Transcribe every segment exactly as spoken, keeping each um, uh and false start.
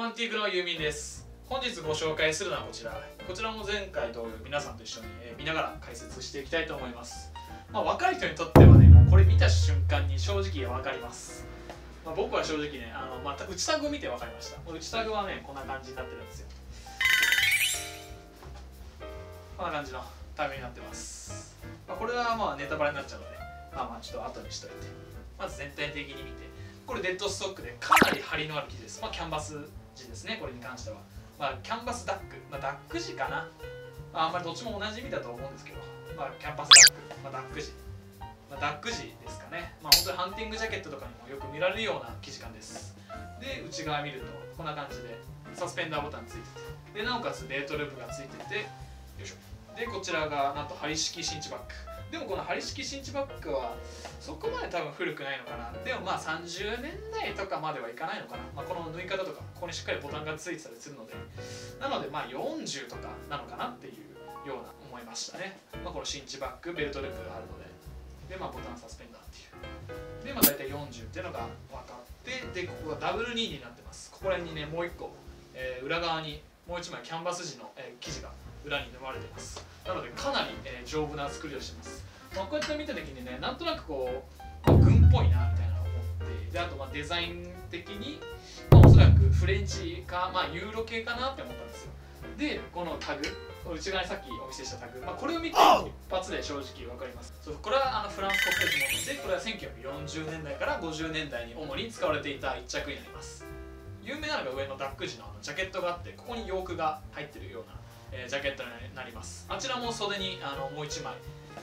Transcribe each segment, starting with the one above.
マンティークのユーミンです。本日ご紹介するのはこちら。こちらも前回同様皆さんと一緒に見ながら解説していきたいと思います。まあ、若い人にとってはね、もうこれ見た瞬間に正直分かります。まあ、僕は正直ね、あのまた内タグ見て分かりました。内タグはねこんな感じになってるんですよ。こんな感じのタグになってます。まあ、これはまあネタバレになっちゃうので、まあ、まあちょっと後にしといて、まず全体的に見て、これデッドストックでかなり張りのある生地です。まあ、キャンバス地ですね。これに関しては、まあ、キャンバスダック、まあ、ダック地かな、まあ、あんまりどっちも同じ意味だと思うんですけど、まあ、キャンバスダック、まあ、ダック地、まあ、ダック地ですかね。まあ、本当にハンティングジャケットとかにもよく見られるような生地感です。で、内側見るとこんな感じでサスペンダーボタンついてて、でなおかつベルトループがついてて、よいしょ。でこちらがなんと針式シンチバッグ。でもこの針式シンチバッグはそこまで多分古くないのかな。でもまあさんじゅうねんだいとかまではいかないのかな。まあ、この縫い方とかここにしっかりボタンがついてたりするので、なのでまあよんじゅうとかなのかなっていうような思いましたね。まあ、このシンチバッグ、ベルトループがあるので、でまあボタンサスペンダーっていうで、まあ大体よんじゅうっていうのが分かって、でここがダブルにになってます。ここら辺にねもういっこ、えー、裏側にもういちまいキャンバス地の、えー、生地が裏に縫われてます。なのでかなり、えー、丈夫な作りをしてます。まあ、こうやって見た時にね、なんとなくこう、まあ、軍っぽいなみたいなのを思って、であとまあデザイン的に、まあ、おそらくフレンチか、まあ、ユーロ系かなって思ったんですよ。でこのタグ、内側にさっきお見せしたタグ、まあ、これを見て一発で正直わかります。そう、これはあのフランス国鉄のもので、これはせんきゅうひゃくよんじゅうねんだいからごじゅうねんだいに主に使われていた一着になります。有名なのが上のダック地 の, あのジャケットがあって、ここにヨークが入ってるようなえー、ジャケットになります。あちらも袖にあのもういちまい、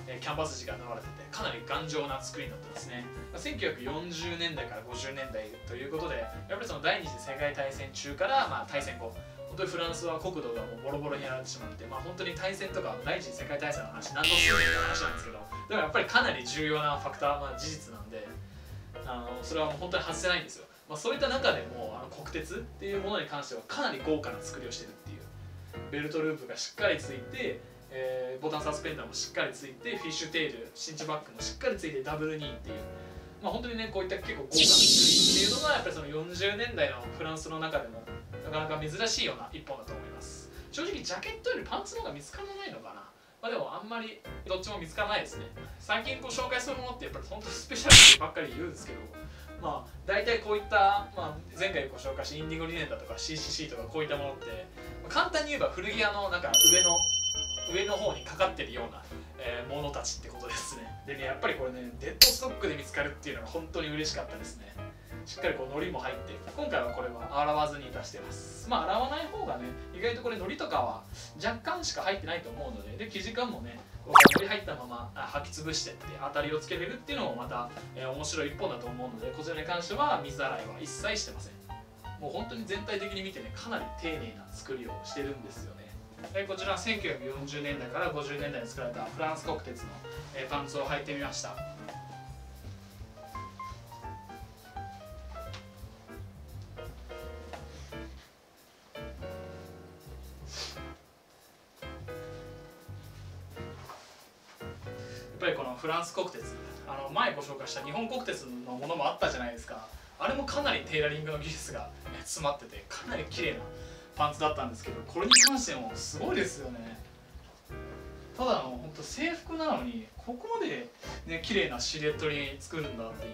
えー、キャンバス地が流れてて、かなり頑丈な作りになってますね。まあ、せんきゅうひゃくよんじゅうねんだいからごじゅうねんだいということで、やっぱりその第二次世界大戦中から、まあ、大戦後、本当にフランスは国土がもうボロボロにやられてしまって、まあ、本当に大戦とか第一次世界大戦の話何度するのって話なんですけど、でもやっぱりかなり重要なファクター、まあ、事実なんで、あのそれはもう本当に外せないんですよ。まあ、そういった中でもあの国鉄っていうものに関してはかなり豪華な作りをしてるっていう。ベルトループがしっかりついて、えー、ボタンサスペンダーもしっかりついて、フィッシュテール、シンチバッグもしっかりついて、ダブルにっていう、まあ、本当にねこういった結構豪華な作りっていうのはやっぱりそのよんじゅうねんだいのフランスの中でもなかなか珍しいような一本だと思います。正直ジャケットよりパンツの方が見つからないのかな。まあ、でもあんまりどっちも見つからないですね。最近ご紹介するものってやっぱり本当にスペシャルばっかり言うんですけど、まあ大体こういった、まあ、前回ご紹介したインディゴリネンだとか シーシーシー とかこういったものって、まあ、簡単に言えば古着屋のなんか上の上の方にかかってるような、えー、ものたちってことですね。でねやっぱりこれねデッドストックで見つかるっていうのが本当に嬉しかったですね。しっかりこう糊も入って、今回はこれは洗わずに出してます。まあ洗わない方がね意外とこれ糊とかは若干しか入ってないと思うので、で生地感もね糊入ったまま履き潰してって当たりをつけれるっていうのもまた、えー、面白い一本だと思うので、こちらに関しては水洗いは一切してません。もう本当に全体的に見てねかなり丁寧な作りをしてるんですよね。でこちらはせんきゅうひゃくよんじゅうねんだいからごじゅうねんだいに作られたフランス国鉄の、えー、パンツを履いてみました。やっぱりこのフランス国鉄、あの前ご紹介した日本国鉄のものもあったじゃないですか。あれもかなりテーラリングの技術が詰まっててかなり綺麗なパンツだったんですけど、これに関してもすごいですよね。ただの本当制服なのにここまでね綺麗なシルエットに作るんだっていう、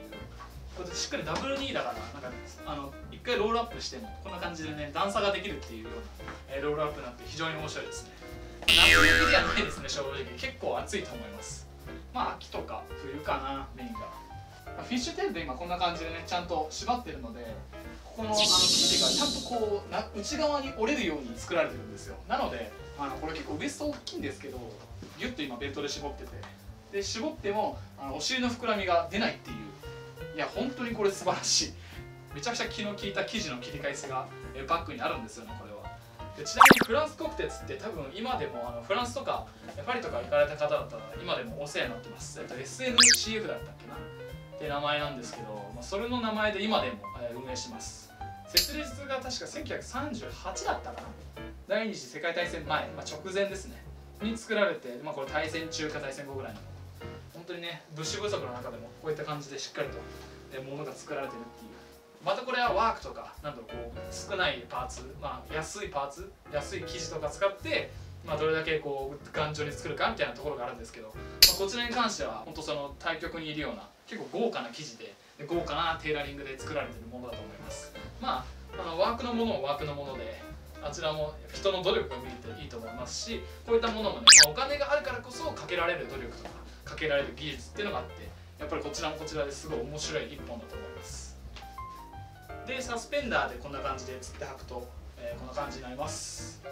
これしっかりダブルにだからなんかあのいっかいロールアップしてもこんな感じでね段差ができるっていうようなロールアップなんて非常に面白いですね。夏向きではないですね正直。結構暑いと思います。まあ秋とか冬かなメインが。フィッシュテールで今こんな感じでねちゃんと縛ってるので、ここのあの生地がちゃんとこうな内側に折れるように作られてるんですよ。なのであのこれ結構ウエスト大きいんですけど、ギュッと今ベルトで絞ってて、で絞ってもあのお尻の膨らみが出ないっていう、いや本当にこれ素晴らしい。めちゃくちゃ気の利いた生地の切り返しがバッグにあるんですよねこれは。でちなみにフランス国鉄って多分今でもあのフランスとかパリとか行かれた方だったら今でもお世話になってます。 エスエヌシーエフ だったっけなって名前なんですけど、まあ、それの名前で今でも運営します。設立が確かせんきゅうひゃくさんじゅうはちだったかな、第二次世界大戦前、まあ、直前ですねに作られて、まあ、これ大戦中か大戦後ぐらいの本当にね物資不足の中でもこういった感じでしっかりと物が作られてるっていう、またこれはワークとかなんだろう、こう少ないパーツ、まあ、安いパーツ安い生地とか使って、まあ、どれだけこう頑丈に作るかみたいなところがあるんですけど、まあ、こちらに関しては本当その対局にいるような結構豪華な生地で豪華なテーラリングで作られているものだと思います。まあ、あのワークのものもワークのもので、あちらも人の努力が見れていいと思いますし、こういったものもね、まあ、お金があるからこそかけられる努力とかかけられる技術っていうのがあって、やっぱりこちらもこちらですごい面白い一本だと思います。でサスペンダーでこんな感じでつって履くと、えー、こんな感じになります。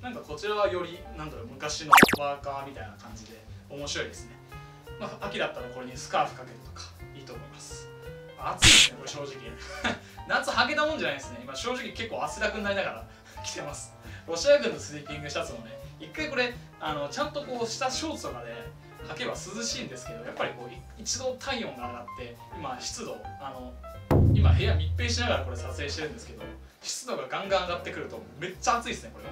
なんかこちらはよりなんだろう昔のワーカーみたいな感じで面白いですね。まあ、秋だったらこれにスカーフかけるとかいいと思います。暑いですねこれ正直夏はけたもんじゃないですね。今正直結構汗だくになりながら着てます。ロシア軍のスリーピングシャツもね、一回これあのちゃんとこう下ショーツとかで履けば涼しいんですけど、やっぱりこう一度体温が上がって今湿度あの今部屋密閉しながらこれ撮影してるんですけど、湿度がガンガン上がってくるとめっちゃ暑いですねこれも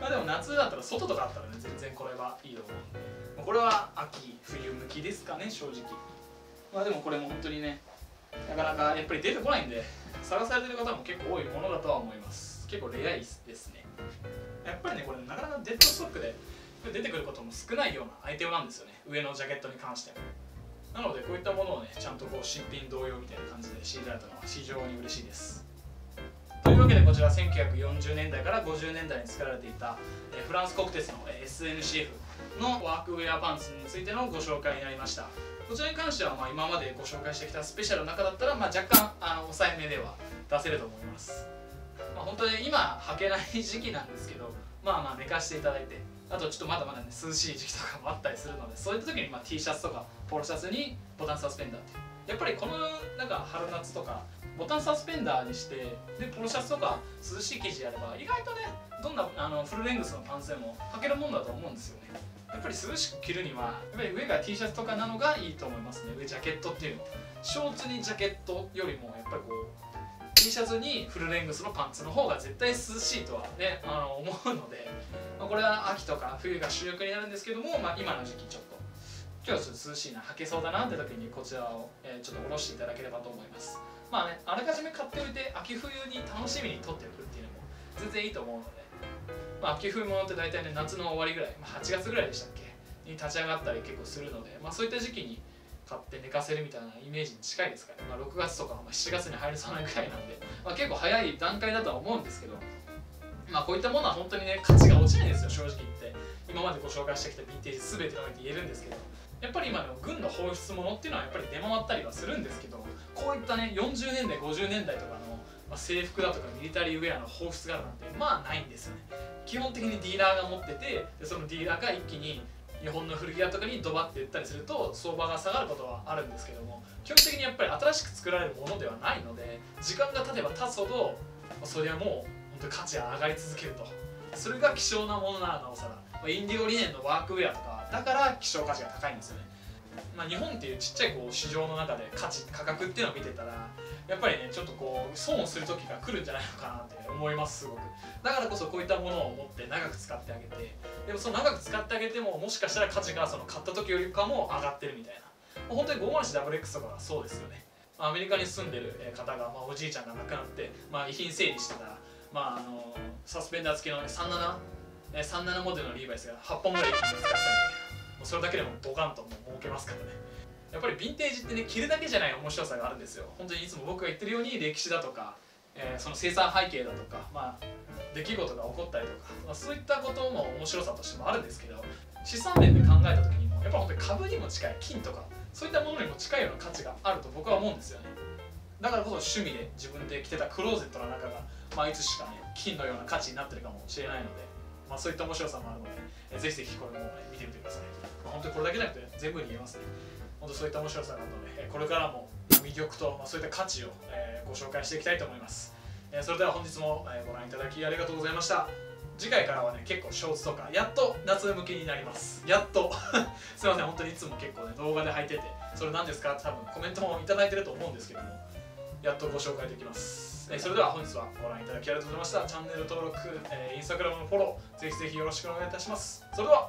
まあでも夏だったら外とかあったらね全然これはいいと思うんで、これは秋冬向きですかね正直。まあでもこれも本当にねなかなかやっぱり出てこないんで探されてる方も結構多いものだとは思います。結構レアいですね。やっぱりねこれなかなかデッドストックで出てくることも少ないようなアイテムなんですよね、上のジャケットに関しては。なのでこういったものをねちゃんとこう新品同様みたいな感じで仕入れられたのは非常に嬉しいです。というわけでこちらせんきゅうひゃくよんじゅうねんだいからごじゅうねんだいに作られていたフランス国鉄の エスエヌシーエフ のワークウェアパンツについてのご紹介になりました。こちらに関してはまあ今までご紹介してきたスペシャルの中だったらまあ若干あの抑えめでは出せると思います。まあ、本当に今履けない時期なんですけど、まあまあ寝かしていただいて、あとちょっとまだまだね涼しい時期とかもあったりするので、そういった時にまあ T シャツとかポロシャツにボタンサスペンダーっていう、やっぱりこのなんか春夏とかボタンサスペンダーにして、でポロシャツとか涼しい生地やれば意外とねどんなあのフルレングスのパンツでも履けるもんだと思うんですよね。やっぱり涼しく着るにはやっぱり上が T シャツとかなのがいいと思いますね。上ジャケットっていうの、ショーツにジャケットよりもやっぱりこう T シャツにフルレングスのパンツの方が絶対涼しいとはねあの思うので、まあ、これは秋とか冬が主力になるんですけども、まあ、今の時期ちょっと今日ちょっと涼しいな履けそうだなって時にこちらを、えー、ちょっと下ろしていただければと思います。まあねあらかじめ買っておいて秋冬に楽しみに取っておくっていうのも全然いいと思うので、まあ、秋冬物って大体ね夏の終わりぐらい、まあ、はちがつぐらいでしたっけに立ち上がったり結構するので、まあ、そういった時期に買って寝かせるみたいなイメージに近いですから、ね、まあ、ろくがつとかしちがつに入りそうなぐらいなんで、まあ、結構早い段階だとは思うんですけど、まあ、こういったものは本当にね価値が落ちないんですよ正直言って。今までご紹介してきたヴィンテージ全ての上で言えるんですけど、やっぱり今の軍の放出物っていうのはやっぱり出回ったりはするんですけど、こういったねよんじゅうねんだいごじゅうねんだいとかの制服だとかミリタリーウェアの放出があるなんてまあないんですよね。基本的にディーラーが持ってて、でそのディーラーが一気に日本の古着屋とかにドバって売ったりすると相場が下がることはあるんですけども、基本的にやっぱり新しく作られるものではないので、時間が経てば経つほどそれはもう本当価値が上がり続けると。それが希少なものならなおさら、インディゴリネンのワークウェアとかだから希少価値が高いんですよね。まあ、日本っていうちっちゃいこう市場の中で価値価格っていうのを見てたらやっぱりねちょっとこう損をする時が来るんじゃないのかなって思います。すごくだからこそこういったものを持って長く使ってあげて、でもその長く使ってあげてももしかしたら価値がその買った時よりかも上がってるみたいな、もう本当にごーまるいちダブルエックス とかがそうですよね。アメリカに住んでる方が、まあ、おじいちゃんが亡くなって、まあ、遺品整理してたら、まあ、あのサスペンダー付きの、ね、さんじゅうななモデルのリーバイスがはっぽんぐらい使ったり、それだけでもドカンとも儲けますからね。やっぱりヴィンテージってね着るだけじゃない面白さがあるんですよ。本当にいつも僕が言ってるように歴史だとか、えー、その生産背景だとか、まあ、出来事が起こったりとか、まあ、そういったことも面白さとしてもあるんですけど、資産面で考えた時にもやっぱ本当に株にも近い金とかそういったものにも近いような価値があると僕は思うんですよね。だからこそ趣味で自分で着てたクローゼットの中が、まあ、いつしかね金のような価値になってるかもしれないので、まあ、そういった面白さもあるので、えー、ぜひぜひこれも、ね、見てみてください。本当にこれだけじゃなくて全部に言えますね。本当そういった面白さがあるので、これからも魅力とそういった価値をご紹介していきたいと思います。それでは本日もご覧いただきありがとうございました。次回からはね結構ショーツとかやっと夏向きになります。やっとすいません本当にいつも結構ね動画で履いててそれ何ですかって多分コメントもいただいてると思うんですけども、やっとご紹介できます。それでは本日はご覧いただきありがとうございました。チャンネル登録、インスタグラムのフォローぜひぜひよろしくお願いいたします。それでは